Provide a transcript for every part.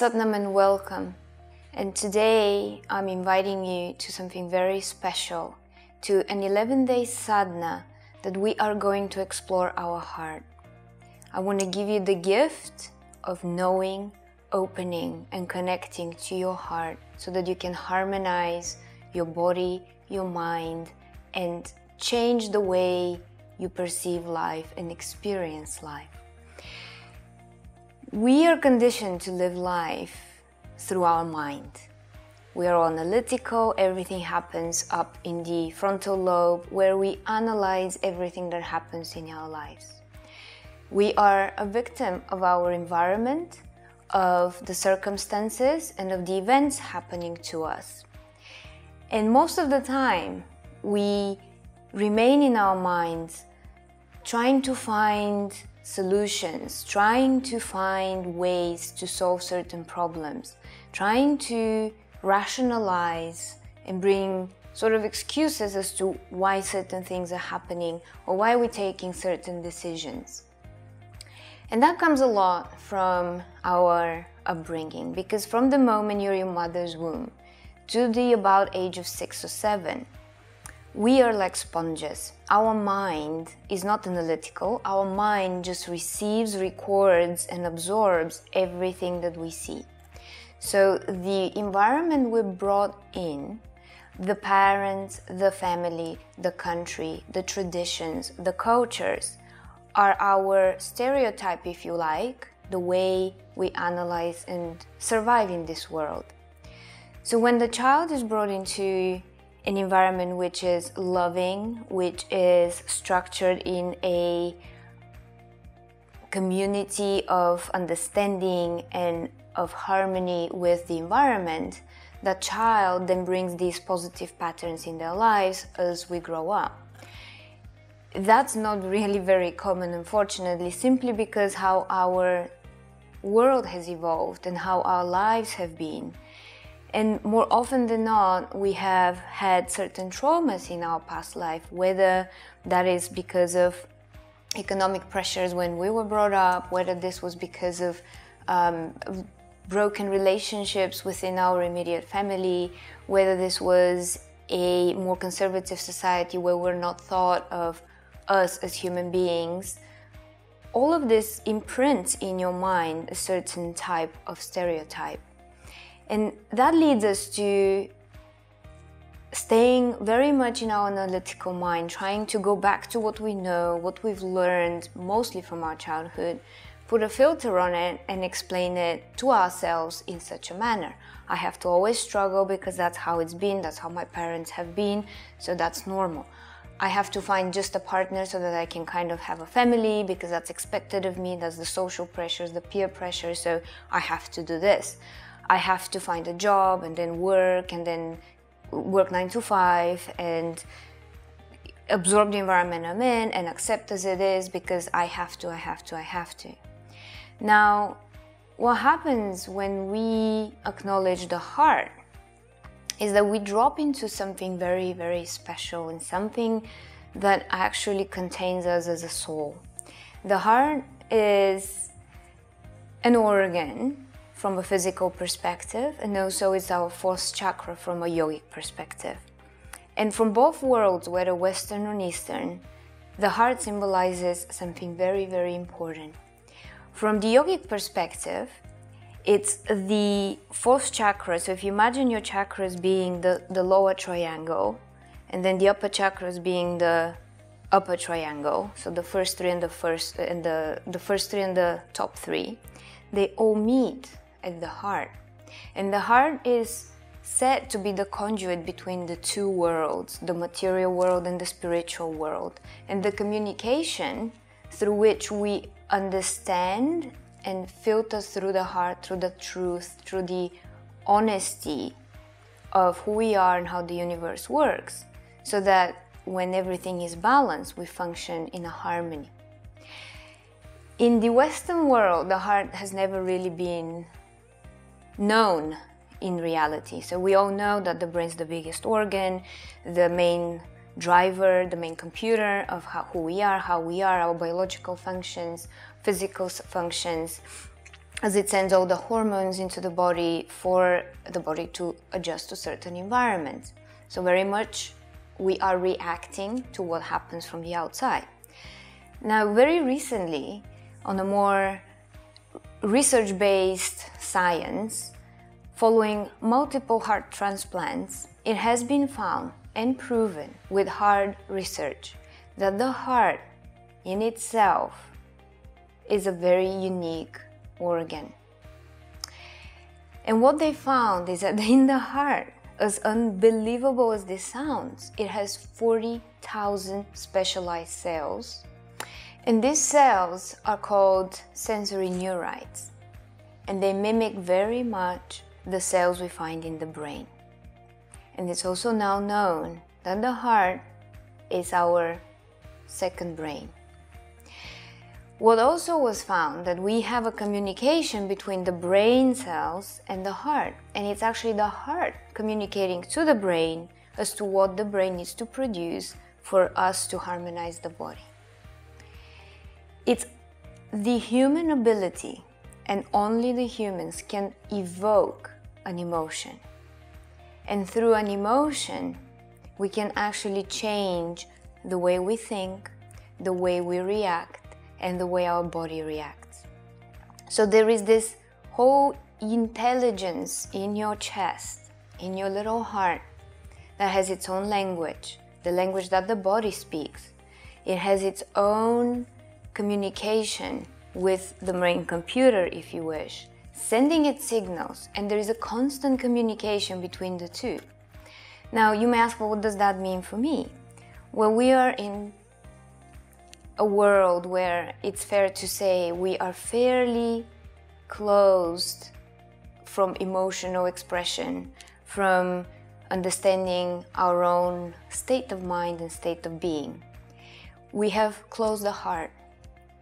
Sadnam and welcome, and today I'm inviting you to something very special, to an 11-day sadhana that we are going to explore our heart. I want to give you the gift of knowing, opening and connecting to your heart so that you can harmonize your body, your mind and change the way you perceive life and experience life. We are conditioned to live life through our mind. We are analytical, everything happens up in the frontal lobe where we analyze everything that happens in our lives. We are a victim of our environment, of the circumstances and of the events happening to us. And most of the time, we remain in our minds trying to find solutions, trying to find ways to solve certain problems, trying to rationalize and bring sort of excuses as to why certain things are happening or why we're taking certain decisions. And that comes a lot from our upbringing, because from the moment you're in your mother's womb to the about age of 6 or 7, we are like sponges. Our mind is not analytical. Our mind just receives, records, and absorbs everything that we see. So the environment we're brought in, the parents, the family, the country, the traditions, the cultures, are our stereotype, if you like, the way we analyze and survive in this world. So when the child is brought into an environment which is loving, which is structured in a community of understanding and of harmony with the environment, that child then brings these positive patterns in their lives as we grow up. That's not really very common, unfortunately, simply because how our world has evolved and how our lives have been. And more often than not, we have had certain traumas in our past life, whether that is because of economic pressures when we were brought up, whether this was because of broken relationships within our immediate family, whether this was a more conservative society where we're not thought of us as human beings. All of this imprints in your mind a certain type of stereotype. And that leads us to staying very much in our analytical mind, trying to go back to what we know, what we've learned, mostly from our childhood, put a filter on it and explain it to ourselves in such a manner. I have to always struggle because that's how it's been, that's how my parents have been, so that's normal. I have to find just a partner so that I can kind of have a family because that's expected of me, that's the social pressures, the peer pressure, so I have to do this. I have to find a job and then work 9 to 5 and absorb the environment I'm in and accept as it is because I have to. Now, what happens when we acknowledge the heart is that we drop into something very, very special and something that actually contains us as a soul. The heart is an organ from a physical perspective, and also it's our fourth chakra from a yogic perspective. And from both worlds, whether Western or Eastern, the heart symbolizes something very, very important. From the yogic perspective, it's the fourth chakra. So if you imagine your chakras being the lower triangle, and then the upper chakras being the upper triangle, so the first three and the top three, they all meet at the heart. And the heart is said to be the conduit between the two worlds, the material world and the spiritual world, and the communication through which we understand and filter through the heart, through the truth, through the honesty of who we are and how the universe works, so that when everything is balanced, we function in a harmony. In the Western world, the heart has never really been known in reality. So we all know that the brain's the biggest organ, the main driver, the main computer of who we are, how we are, our biological functions, physical functions, as it sends all the hormones into the body for the body to adjust to certain environments. So very much we are reacting to what happens from the outside. Now, very recently, on a more research-based science, following multiple heart transplants, it has been found and proven with hard research that the heart in itself is a very unique organ. And what they found is that in the heart, as unbelievable as this sounds, it has 40,000 specialized cells. And these cells are called sensory neurites. And they mimic very much the cells we find in the brain. And it's also now known that the heart is our second brain. What also was found that we have a communication between the brain cells and the heart, and it's actually the heart communicating to the brain as to what the brain needs to produce for us to harmonize the body. It's the human ability, and only the humans can evoke an emotion. And through an emotion, we can actually change the way we think, the way we react, and the way our body reacts. So there is this whole intelligence in your chest, in your little heart, that has its own language, the language that the body speaks. It has its own communication with the brain computer, if you wish, sending it signals, and there is a constant communication between the two. Now, you may ask, well, what does that mean for me? Well, we are in a world where it's fair to say we are fairly closed from emotional expression, from understanding our own state of mind and state of being. We have closed the heart,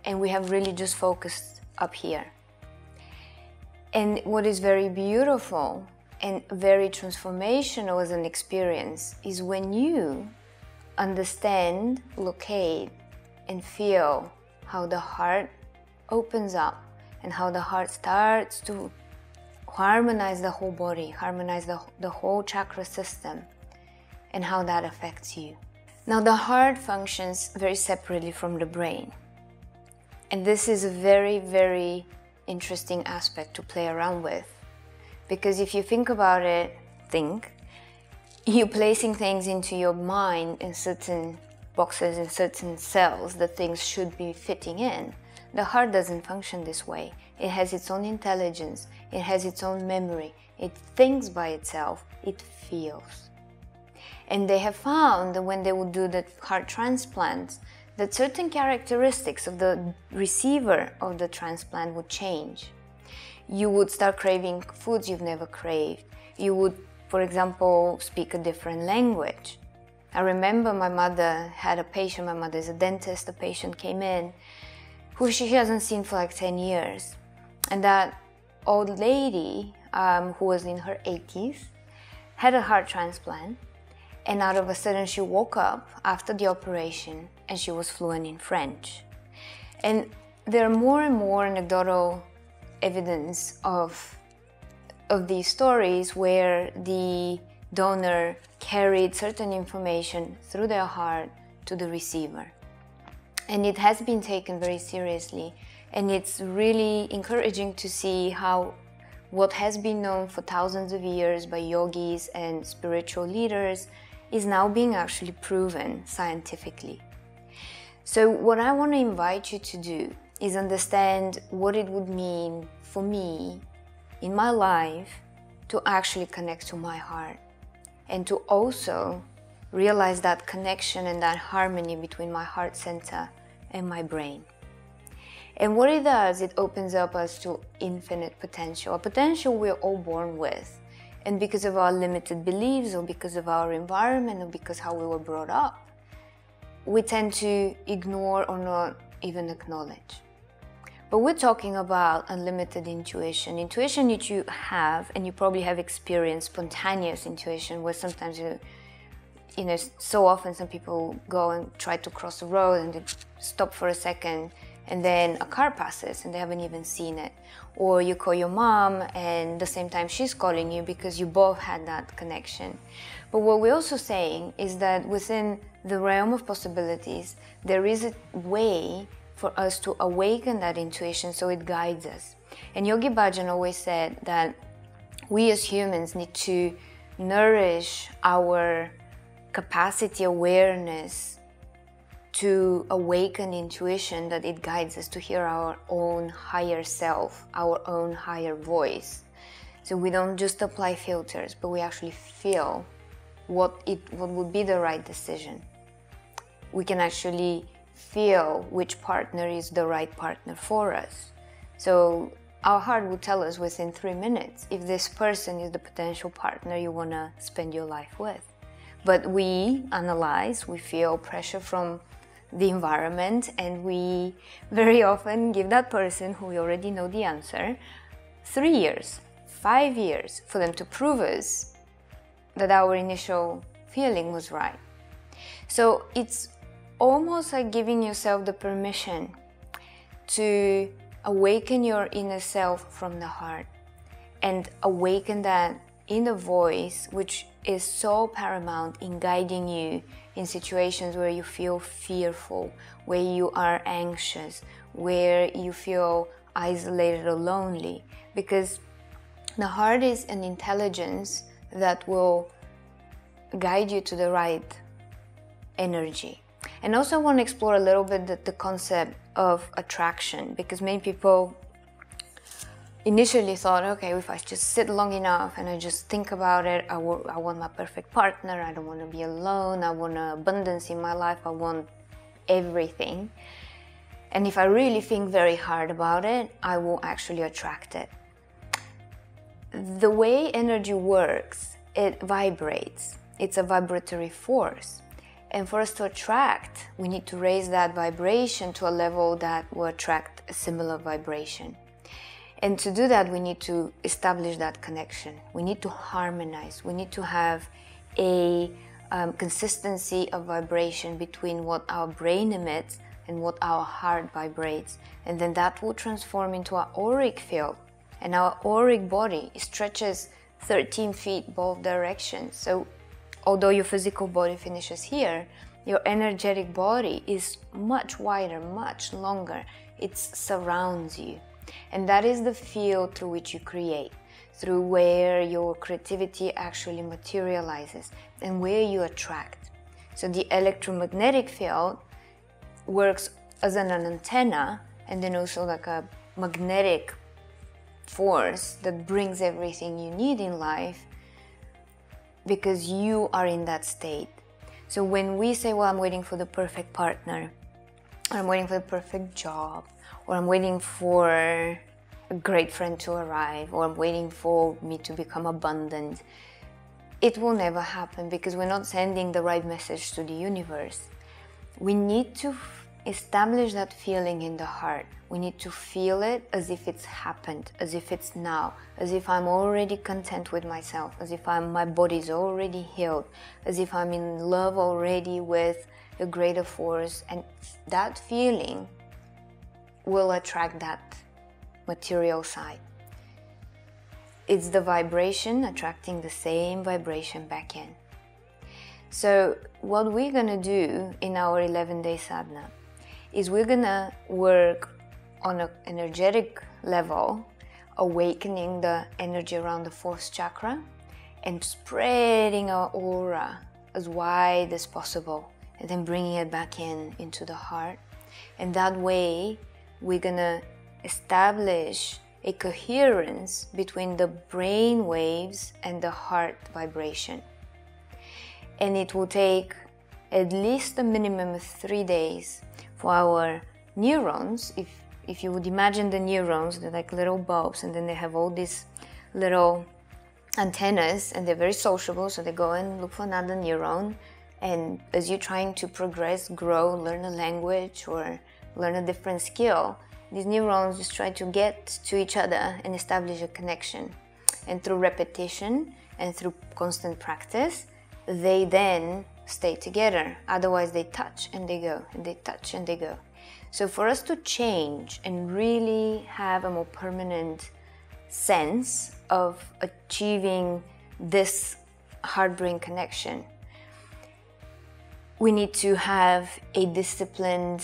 and we have really just focused up here. And what is very beautiful and very transformational as an experience is when you understand, locate, and feel how the heart opens up and how the heart starts to harmonize the whole body, harmonize the whole chakra system, and how that affects you. Now, the heart functions very separately from the brain. And this is a very, very interesting aspect to play around with. Because if you think about it, you're placing things into your mind in certain boxes, in certain cells that things should be fitting in. The heart doesn't function this way. It has its own intelligence. It has its own memory. It thinks by itself. It feels. And they have found that when they would do the heart transplants, that certain characteristics of the receiver of the transplant would change. You would start craving foods you've never craved. You would, for example, speak a different language. I remember my mother had a patient, my mother is a dentist, a patient came in who she hasn't seen for like 10 years. And that old lady, who was in her 80s, had a heart transplant. And out of a sudden she woke up after the operation and she was fluent in French. And there are more and more anecdotal evidence of these stories where the donor carried certain information through their heart to the receiver. And it has been taken very seriously. And it's really encouraging to see how what has been known for thousands of years by yogis and spiritual leaders is now being actually proven scientifically. So what I want to invite you to do is understand what it would mean for me in my life to actually connect to my heart, and to also realize that connection and that harmony between my heart center and my brain. And what it does, it opens up us to infinite potential, a potential we're all born with. And because of our limited beliefs, or because of our environment, or because how we were brought up, we tend to ignore or not even acknowledge. But we're talking about unlimited intuition, intuition that you have, and you probably have experienced spontaneous intuition, where sometimes you know, so often some people go and try to cross the road and they stop for a second and then a car passes and they haven't even seen it. Or you call your mom and the same time she's calling you because you both had that connection. But what we're also saying is that within the realm of possibilities, there is a way for us to awaken that intuition so it guides us. And Yogi Bhajan always said that we as humans need to nourish our capacity, awareness, to awaken intuition, that it guides us to hear our own higher self, our own higher voice. So we don't just apply filters, but we actually feel what would be the right decision. We can actually feel which partner is the right partner for us. So our heart will tell us within 3 minutes if this person is the potential partner you want to spend your life with. But we analyze, we feel pressure from the environment, and we very often give that person who we already know the answer 3 years, 5 years for them to prove us that our initial feeling was right. So it's almost like giving yourself the permission to awaken your inner self from the heart and awaken that inner voice, which is so paramount in guiding you in situations where you feel fearful, where you are anxious, where you feel isolated or lonely, because the heart is an intelligence that will guide you to the right energy. And also I want to explore a little bit the concept of attraction, because many people initially thought, okay, if I just sit long enough and I just think about it, I want my perfect partner, I don't want to be alone, I want abundance in my life, I want everything. And if I really think very hard about it, I will actually attract it. The way energy works, it vibrates. It's a vibratory force. And for us to attract, we need to raise that vibration to a level that will attract a similar vibration. And to do that, we need to establish that connection. We need to harmonize. We need to have a consistency of vibration between what our brain emits and what our heart vibrates. And then that will transform into our auric field. And our auric body stretches 13 feet both directions. So although your physical body finishes here, your energetic body is much wider, much longer. It surrounds you. And that is the field through which you create, through where your creativity actually materializes and where you attract. So the electromagnetic field works as an antenna, and then also like a magnetic force that brings everything you need in life because you are in that state. So when we say, well, I'm waiting for the perfect partner, or I'm waiting for the perfect job, or I'm waiting for a great friend to arrive, or I'm waiting for me to become abundant, it will never happen because we're not sending the right message to the universe. We need to establish that feeling in the heart. We need to feel it as if it's happened, as if it's now, as if I'm already content with myself, as if my body's already healed, as if I'm in love already with a greater force. And that feeling will attract that material side. It's the vibration attracting the same vibration back in. So what we're gonna do in our 11-day sadhana is we're gonna work on an energetic level, awakening the energy around the fourth chakra and spreading our aura as wide as possible, and then bringing it back in into the heart. And that way we're gonna establish a coherence between the brain waves and the heart vibration. And it will take at least a minimum of 3 days for our neurons. If you would imagine the neurons, they're like little bulbs, and then they have all these little antennas, and they're very sociable, so they go and look for another neuron. And as you're trying to progress, grow, learn a language, or learn a different skill, these neurons just try to get to each other and establish a connection. And through repetition and through constant practice, they then stay together. Otherwise they touch and they go, and they touch and they go. So for us to change and really have a more permanent sense of achieving this heart-brain connection, we need to have a disciplined,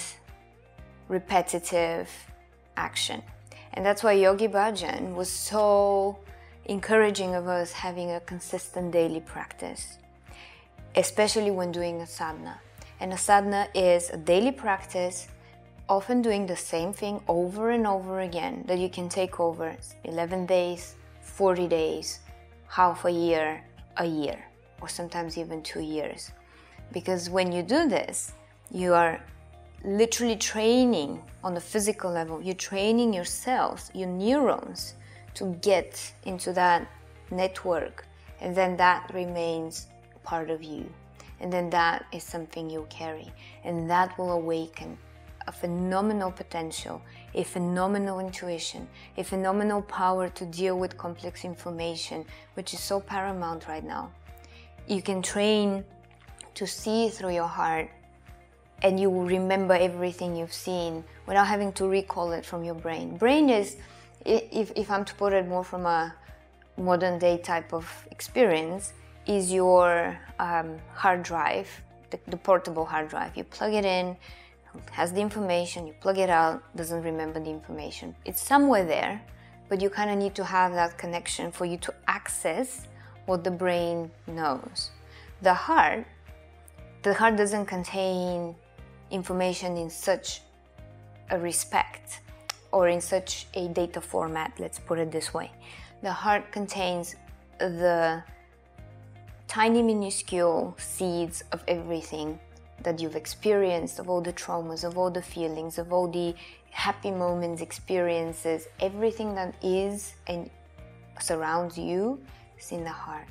repetitive action. And that's why Yogi Bhajan was so encouraging of us having a consistent daily practice, especially when doing a sadhana. And a sadhana is a daily practice, often doing the same thing over and over again, that you can take over 11 days, 40 days, half a year, or sometimes even 2 years. Because when you do this, you are literally training on the physical level. You're training your cells, your neurons, to get into that network. And then that remains part of you. And then that is something you'll carry. And that will awaken a phenomenal potential, a phenomenal intuition, a phenomenal power to deal with complex information, which is so paramount right now. You can train to see through your heart, and you will remember everything you've seen without having to recall it from your brain. Brain is, if I'm to put it more from a modern day type of experience, is your hard drive, the portable hard drive. You plug it in, it has the information, you plug it out, doesn't remember the information. It's somewhere there, but you kind of need to have that connection for you to access what the brain knows. The heart doesn't contain information in such a respect or in such a data format, let's put it this way. The heart contains the tiny minuscule seeds of everything that you've experienced, of all the traumas, of all the feelings, of all the happy moments, experiences. Everything that is and surrounds you is in the heart.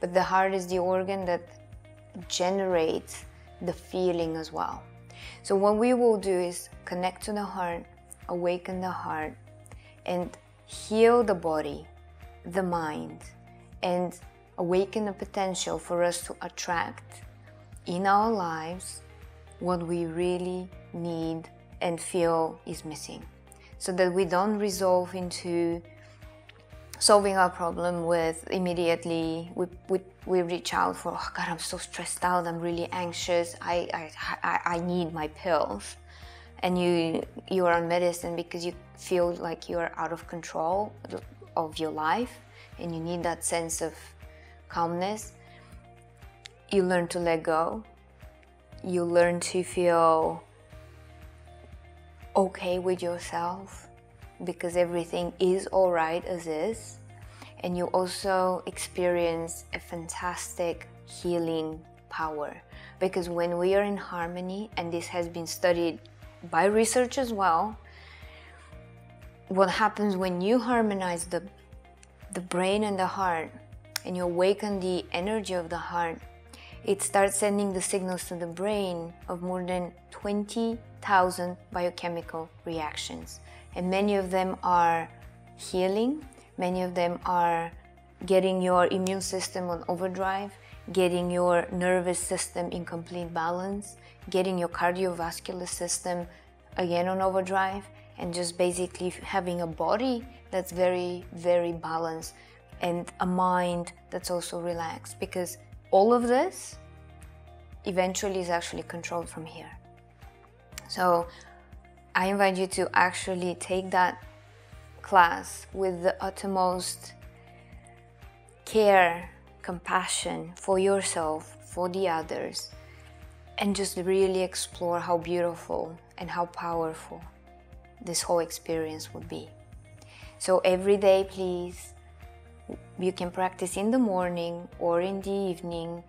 But the heart is the organ that generates the feeling as well. So what we will do is connect to the heart, awaken the heart, and heal the body, the mind, and awaken the potential for us to attract in our lives what we really need and feel is missing, so that we don't resolve into solving our problem with immediately, we reach out for, oh God, I'm so stressed out, I'm really anxious, I need my pills. And you are on medicine because you feel like you are out of control of your life and you need that sense of calmness. You learn to let go. You learn to feel okay with yourself, because everything is all right as is. And you also experience a fantastic healing power, because when we are in harmony, and this has been studied by research as well, what happens when you harmonize the brain and the heart, and you awaken the energy of the heart, it starts sending the signals to the brain of more than 20,000 biochemical reactions. And many of them are healing, many of them are getting your immune system on overdrive, getting your nervous system in complete balance, getting your cardiovascular system again on overdrive, and just basically having a body that's very, very balanced and a mind that's also relaxed, because all of this eventually is actually controlled from here. So I invite you to actually take that class with the uttermost care, compassion for yourself, for the others, and just really explore how beautiful and how powerful this whole experience would be. So every day, please, you can practice in the morning or in the evening,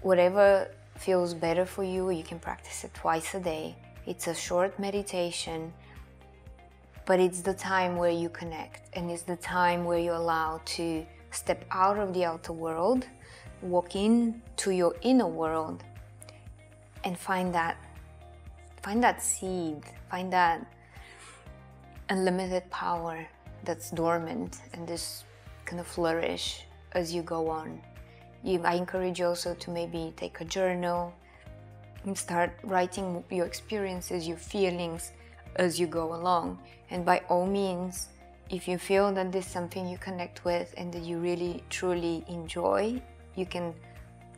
whatever feels better for you. You can practice it twice a day. It's a short meditation, but it's the time where you connect, and it's the time where you allow to step out of the outer world, walk into your inner world, and find that seed, find that unlimited power that's dormant and just kind of flourish as you go on. I encourage you also to maybe take a journal and start writing your experiences, your feelings as you go along. And by all means, if you feel that this is something you connect with and that you really truly enjoy, you can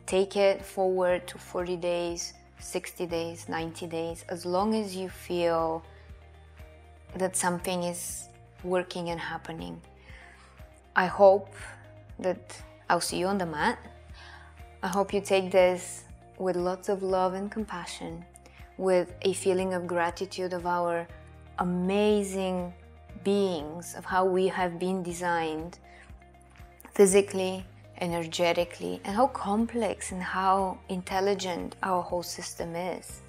take it forward to 40 days, 60 days, 90 days, as long as you feel that something is working and happening. I hope that I'll see you on the mat. I hope you take this with lots of love and compassion, with a feeling of gratitude of our amazing beings, of how we have been designed physically, energetically, and how complex and how intelligent our whole system is.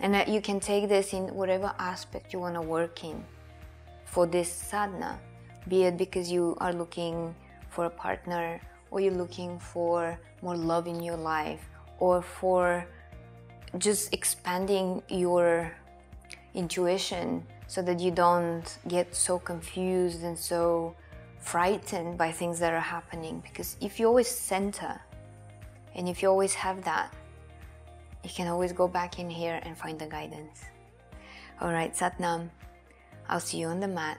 And that you can take this in whatever aspect you want to work in for this sadhana, be it because you are looking for a partner, or you're looking for more love in your life, or for just expanding your intuition so that you don't get so confused and so frightened by things that are happening. Because if you always center, and if you always have that, you can always go back in here and find the guidance. All right, Satnam, I'll see you on the mat.